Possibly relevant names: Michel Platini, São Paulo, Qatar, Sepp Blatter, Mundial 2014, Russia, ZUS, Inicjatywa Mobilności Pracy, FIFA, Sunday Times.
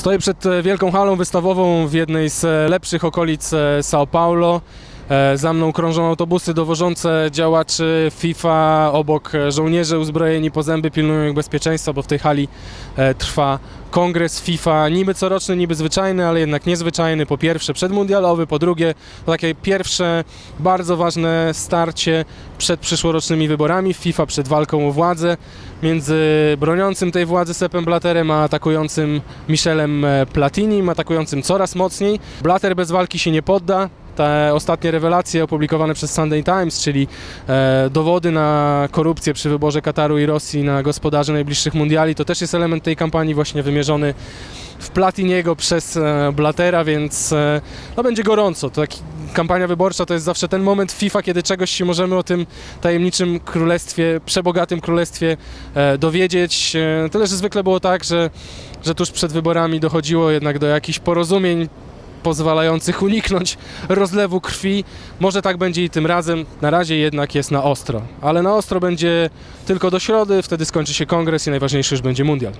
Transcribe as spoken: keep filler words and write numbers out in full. Stoję przed wielką halą wystawową w jednej z lepszych okolic São Paulo. Za mną krążą autobusy dowożące działaczy FIFA, obok żołnierze uzbrojeni po zęby pilnują ich bezpieczeństwa, bo w tej hali trwa kongres FIFA, niby coroczny, niby zwyczajny, ale jednak niezwyczajny, po pierwsze przedmundialowy, po drugie takie pierwsze bardzo ważne starcie przed przyszłorocznymi wyborami w FIFA, przed walką o władzę między broniącym tej władzy Seppem Blatterem a atakującym Michelem Platinim, atakującym coraz mocniej. Blatter bez walki się nie podda. Te ostatnie rewelacje opublikowane przez Sunday Times, czyli e, dowody na korupcję przy wyborze Kataru i Rosji na gospodarzy najbliższych mundiali, to też jest element tej kampanii właśnie wymierzony w Platiniego przez e, Blattera, więc e, no będzie gorąco. To taki, kampania wyborcza to jest zawsze ten moment w FIFA, kiedy czegoś się możemy o tym tajemniczym królestwie, przebogatym królestwie e, dowiedzieć. E, tyle, że zwykle było tak, że, że tuż przed wyborami dochodziło jednak do jakichś porozumień pozwalających uniknąć rozlewu krwi. Może tak będzie i tym razem. Na razie jednak jest na ostro. Ale na ostro będzie tylko do środy, wtedy skończy się kongres i najważniejszy już będzie mundial.